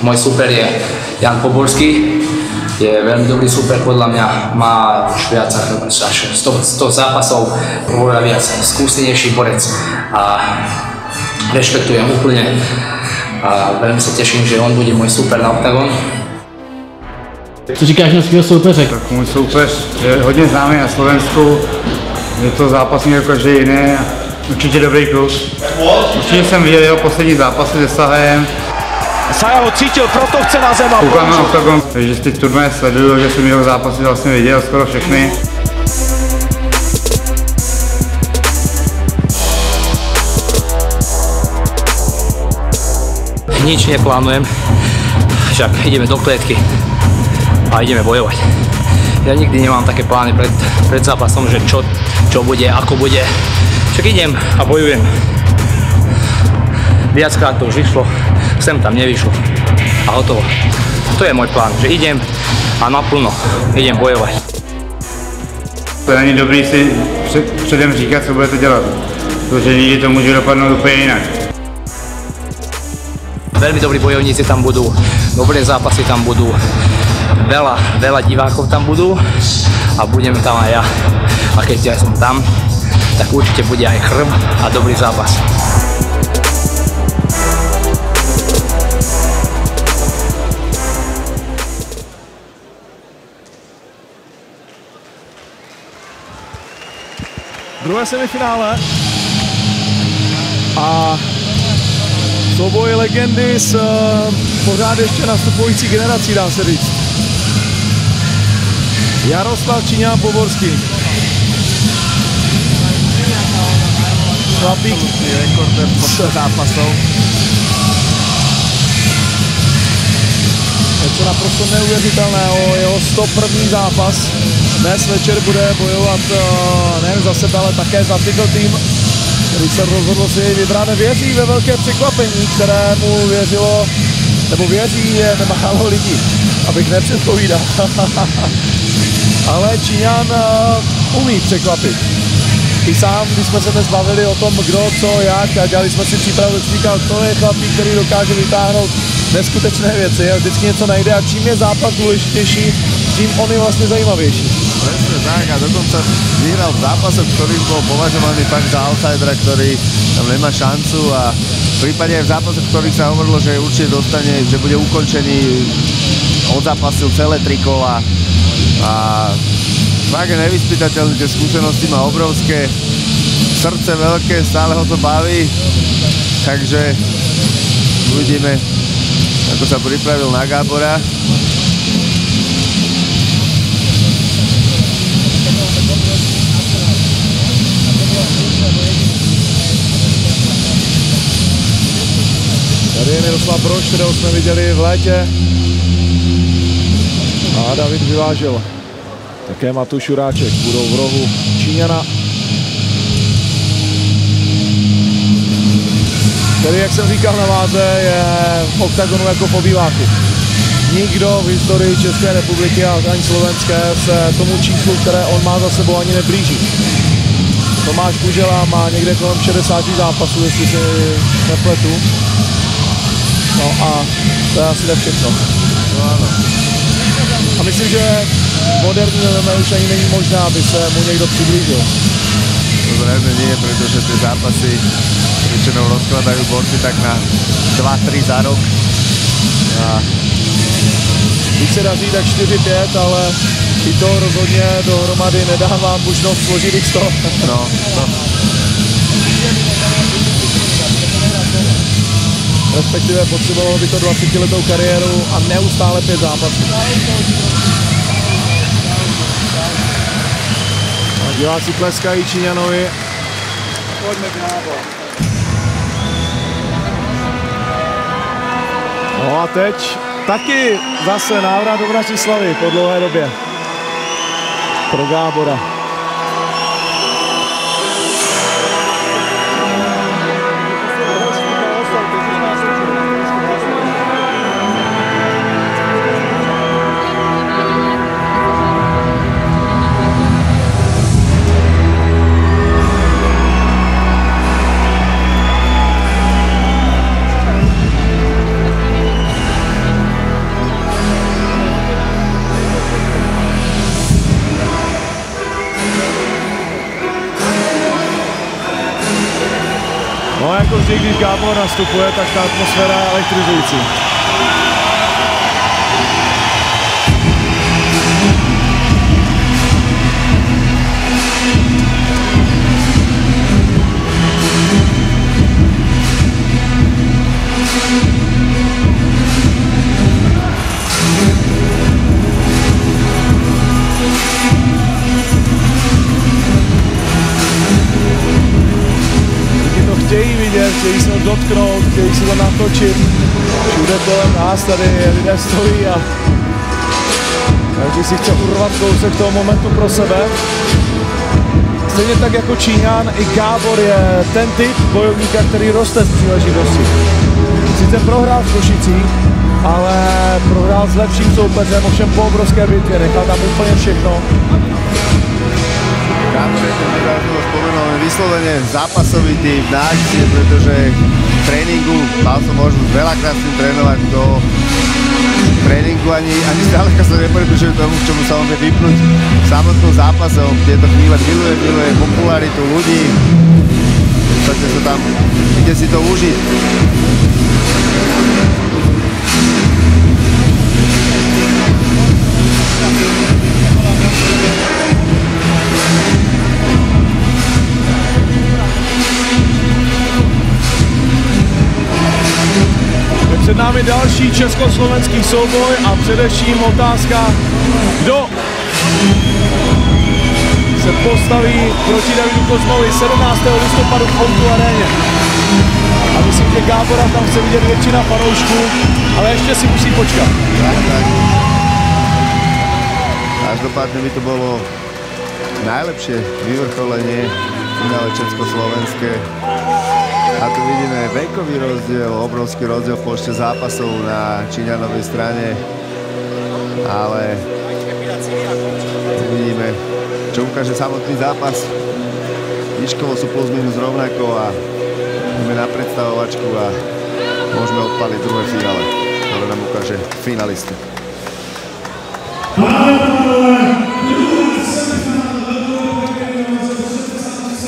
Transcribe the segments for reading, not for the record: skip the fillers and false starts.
Môj super je Jan Poborský, je veľmi dobrý super, podľa mňa má už viac až 100 zápasov, oveľa viac skúsenejší borec a rešpektujem úplne a veľmi sa teším, že on bude môj super na Octagon. Co říkáš na svého soupeře? Tak můj soupeř je hodně známý na Slovensku, je to zápasník jako každý jiný, určitě dobrý kluk. Určitě jsem viděl jeho poslední zápasy se Sahajem. Saha ho cítil, proto chce na zem. Koukám na Octagon, takže z těch turné sleduju, že jsem jeho zápasy vlastně viděl skoro všechny. Nič neplánujem, však ideme do klietky a ideme bojovať. Ja nikdy nemám také plány pred zápasom, že čo bude, ako bude. Však idem a bojujem. Viackrát to už vyšlo, sem tam nevyšlo a hotovo. To je môj plán, že idem a naplno idem bojovať. To není dobrý si předem říkat, co budete dělat, protože nikdy to může dopadnout úplně jinak. Veľmi dobrí bojovníci tam budú, dobré zápasy tam budú. Veľa divákov tam budú a budem tam aj ja. A keď ja som tam, tak určite bude aj krv a dobrý zápas. Druhé semifinále a souboj legendy s pořád ještě nastupující generací, dá se říct. Jaroslav Čiňan Poborský. Chlapík s zápasou. Je to naprosto neuvěřitelné, o jeho 101. zápas. Dnes večer bude bojovat nejen za sebe, ale také za title tým, který se rozhodl si vybrat. Věří ve velké překvapení, které mu věřilo, nebo věří nemálo lidí, abych nepředpovídal. Ale Číňan umí překvapit. I sám, když jsme se dnes bavili o tom, kdo, co, jak, a dělali jsme si přípravu, říkal, to je chlapík, který dokáže vytáhnout neskutečné věci a vždycky něco najde. A čím je zápas důležitější, tím on je vlastně zajímavější. Presne tak, a dokonca vyhral v zápase, ktorý bol považovaný fakt za outsidera, ktorý tam nemá šancu, a prípadne aj v zápase, v ktorých sa hovorilo, že určite dostane, že bude ukončený, odzápasil celé tri kola a fakt je nevyspytateľný, tie skúsenosti má obrovské, srdce veľké, stále ho to baví, takže uvidíme, ako sa pripravil na Gábora. Tady je Miroslav Broš, kterého jsme viděli v létě. A David Vyvážil. Také Matuš Juráček. Budou v rohu Číňana. Který, jak jsem říkal, na váze je v Octagonu jako v obýváku. Nikdo v historii České republiky a ani slovenské se tomu číslu, které on má za sebou, ani neblíží. Tomáš Kůžela má někde kolem 60 zápasů, jestli si nepletu. No a to je asi tak všechno. A myslím, že moderní MMA už ani není možné, aby se mu někdo přiblížil. To zřejmě nie, pretože tie zápasy většinou rozkladajú borci tak na 2-3 za rok. A když se daří, tak 4-5, ale i to rozhodně dohromady nedává možnost složit i 100. No. Respektive potřebovalo by to 20-letou kariéru a neustále 5 zápasů. A diváci tleskají Číňanovi. No a teď taky zase návrat do Bratislavy po dlouhé době pro Gábora. No jako vždy, když Gábor nastupuje, tak ta atmosféra je elektrizující. Chtějí vidět, chtějí se dotknout, chtějí se to natočit. Všude kolem nás tady lidé stojí a každý si chce urvat kousek toho momentu pro sebe. Stejně tak jako Číňan, i Gábor je ten typ bojovníka, který roste z příležitosti. Sice prohrál v Košicích, ale prohrál s lepším soupeřem, ovšem po obrovské bitvě, nechal tam úplně všechno. Gábor je ten, ako som spomenul, vyslovene zápasový typ na akcie, pretože v tréningu mal som možnosť veľakrát s tým trénovať do tréningu, ani zdaleka sa nepribližuje tomu, k čomu sa on vie vypnúť v samotnom zápase. On v tieto chvíle miluje popularitu ľudí, pretože sa tam ide si to užiť. Před námi další československý souboj a především otázka, kdo se postaví proti Davidu Kozmovi 17. listopadu v O2 aréně. A myslím, že Gábora tam chce vidět většina fanoušků, ale ještě si musí počkat. Tak. Každopádně by to bylo nejlepší vyvrcholení finále československé. A tu vidíme vekový rozdiel, obrovský rozdiel v počte zápasov na Číňanovej strane. Ale vidíme, čo ukáže samotný zápas. Výškovo sú plus minus rovnako a ideme na predstavovačku a môžeme odpaliť druhé finále, ktoré nám ukáže finalista.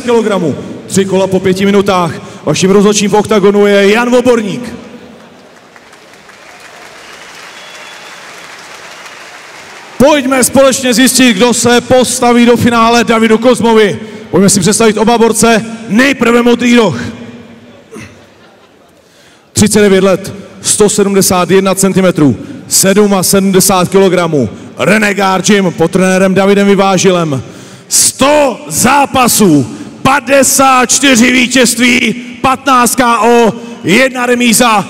Kilogramu, 3 kola po 5 minutách. Vaším rozhodčím v Oktagonu je Jan Voborník. Pojďme společně zjistit, kdo se postaví do finále Davidu Kozmovi. Pojďme si představit oba borce. Nejprve Modrý roh. 39 let, 171 cm, 77 kg. Renegade Gym pod trenérem Davidem Vyvážilem. 100 zápasů, 54 vítězství, 15 KO, 1 remíza,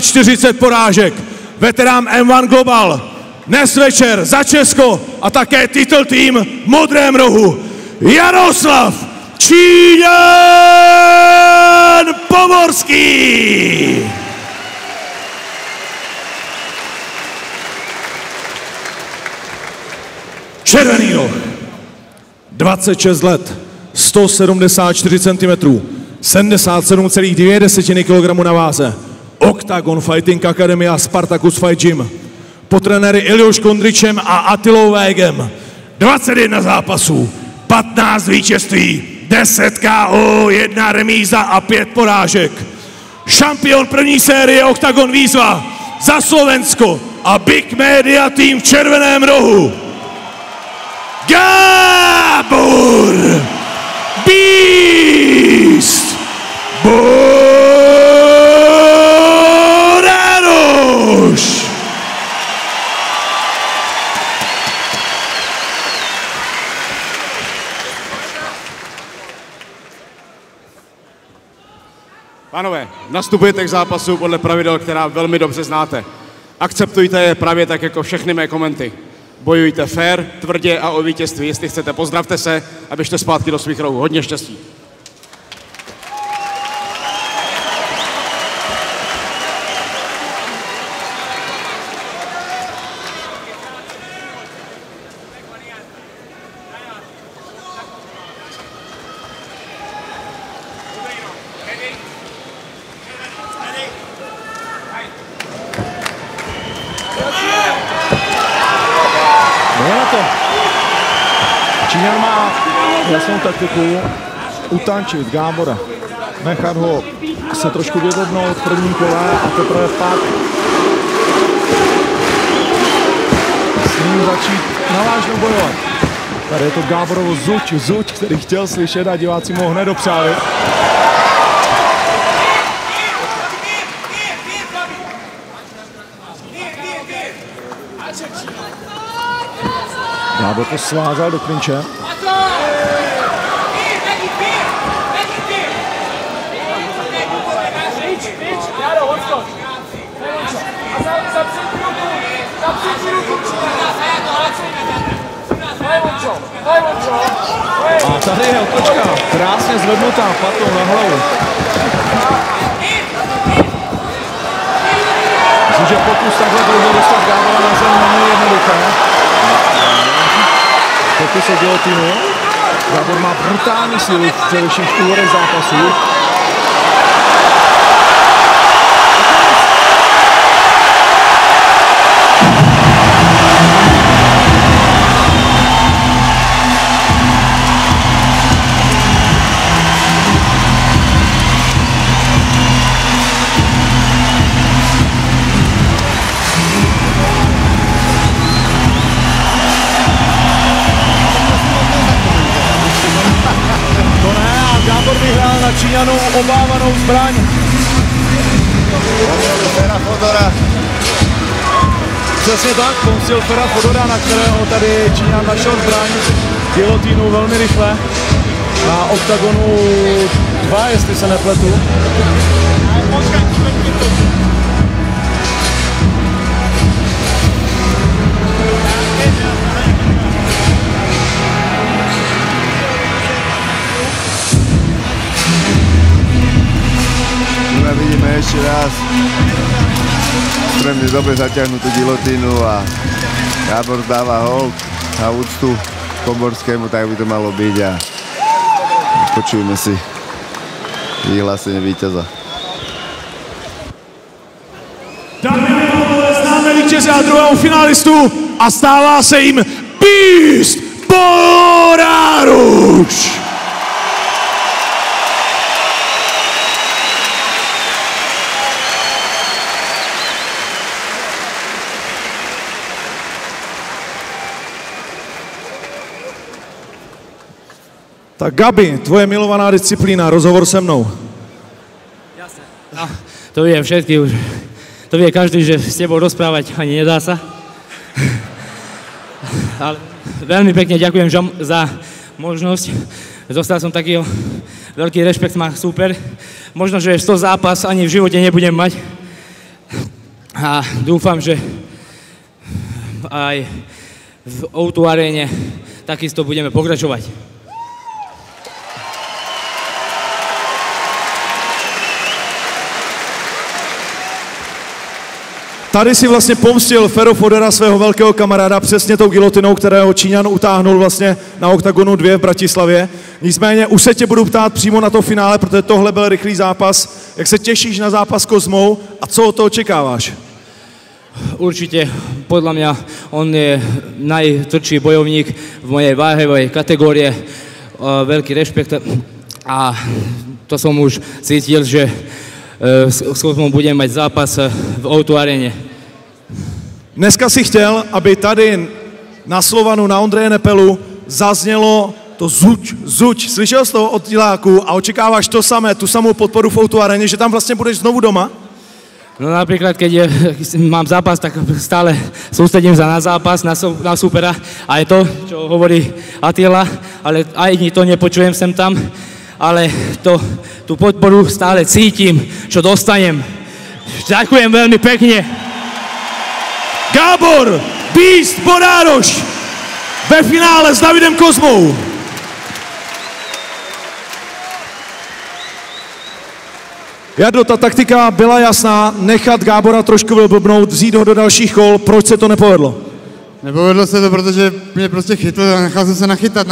45 porážek. Veterán M1 Global, dnes večer za Česko a také titul tým v modrém rohu. Jaroslav Čiňan Poborský. Červený roh, 26 let, 174 cm, 77,2 kg na váze. Octagon Fighting Academy a Spartacus Fight Gym. Po trenéry Iliuš Kondričem a Attilou Véghem. 21 zápasů, 15 vítězství, 10 KO, 1 remíza a 5 porážek. Šampion první série Octagon Výzva za Slovensko a Big Media tým v červeném rohu. Gábor Boráros. Pánové, nastupujete k zápasu podle pravidel, která velmi dobře znáte. Akceptujte je právě tak jako všechny mé komenty. Bojujte fair, tvrdě a o vítězství. Jestli chcete, pozdravte se a běžte zpátky do svých rohů. Hodně štěstí. Číňan má jasnou taktiku utančit Gábora. nechat ho se trošku vyvednout v prvním kole a teprve pak s ním začít navážnou bojovat. Tady je to Gáborovo zuť, který chtěl slyšet a diváci mu ho hned dopřáli. Gábor to svázal do klinče. A tady je otočka, krásně zvednutá patou na hlavu. Myslím, že pokus takhle druhé dostat Gábora na zem není jednoduché. Pokus o guillotinu. Gábor má brutální sílu v předevších úvodech zápasů. Čiňanu obávanou zbraň. Přesně tak, použil Fera Fodora, na kterého tady Čiňan našel zbraň. Guillotinu velmi rychle. Na Octagonu 2, jestli se nepletu. Vidíme ešte raz extrémne dobre zaťahnutú guillotinu a Gábor dáva hold na úctu Poborskému, tak by to malo byť a počujeme si vyhlásenie víťaza. Známe vítěze a druhého finalistu a stává se jim Beast Boráruš. Tak Gabi, tvoje milovaná disciplína, rozhovor se mnou. Jasné. To vie všetky už. To vie každý, že s tebou rozprávať ani nedá sa. Ale veľmi pekne ďakujem za možnosť. Dostal som takýho veľký rešpekt, má super. Možno, že 100 zápas ani v živote nebudem mať. A dúfam, že aj v O2 aréne takisto budeme pokračovať. Tady si vlastně pomstil Fero Fodera, svého velkého kamaráda, přesně tou gilotinou, kterého Číňan utáhnul vlastně na Octagonu 2 v Bratislavě. Nicméně už se tě budu ptát přímo na to finále, protože tohle byl rychlý zápas. Jak se těšíš na zápas s Kozmou a co od toho očekáváš? Určitě, podle mě, on je najtvrdší bojovník v mojej váhové kategorii. Velký respekt a to jsem už cítil, že s Kozmou budeme mať zápas v O2 aréně. Dneska si chtěl, aby tady na Slovanu, na Ondreje Nepelu zaznělo to zuť. Slyšel jsi to od diváků a očekáváš to samé, tu samou podporu v O2 aréně, že tam vlastně budeš znovu doma? No například, když mám zápas, tak stále soustředím se na zápas, na supera a je to, co hovorí Attila, ale ani to nepočujem sem tam. Ale tú podporu stále cítim, čo dostanem. Ďakujem veľmi pekne. Gábor Beast Borároš ve finále s Davidem Kozmou. Jardo, ta taktika byla jasná, nechat Gábora trošku vylblbnout, vzít ho do dalších kol. Proč se to nepovedlo? Nepovedlo se to, protože mě prostě chytl a nechal jsem se nachytat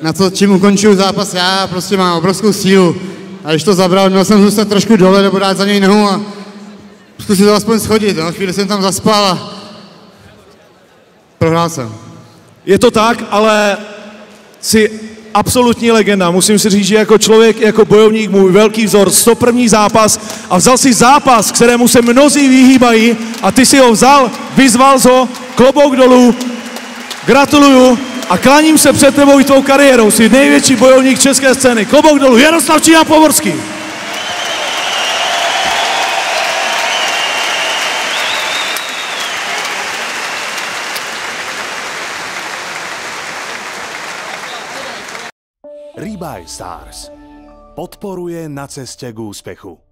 na to, čím ukončuju zápas já, prostě mám obrovskou sílu. A když to zabral, měl jsem zůstat trošku dole nebo dát za něj nohu a zkusit to aspoň schodit. No, chvíli jsem tam zaspal a prohrál jsem. Je to tak, ale si absolutní legenda, musím si říct, že jako člověk, jako bojovník, můj velký vzor, 101. zápas a vzal si zápas, kterému se mnozí vyhýbají a ty si ho vzal, vyzval ho, klobouk dolů, gratuluju a klaním se před tebou i tvou kariérou, jsi největší bojovník české scény, klobouk dolů, Jaroslav Čiňan Poborský. Rebuy Stars podporuje na ceste k úspechu.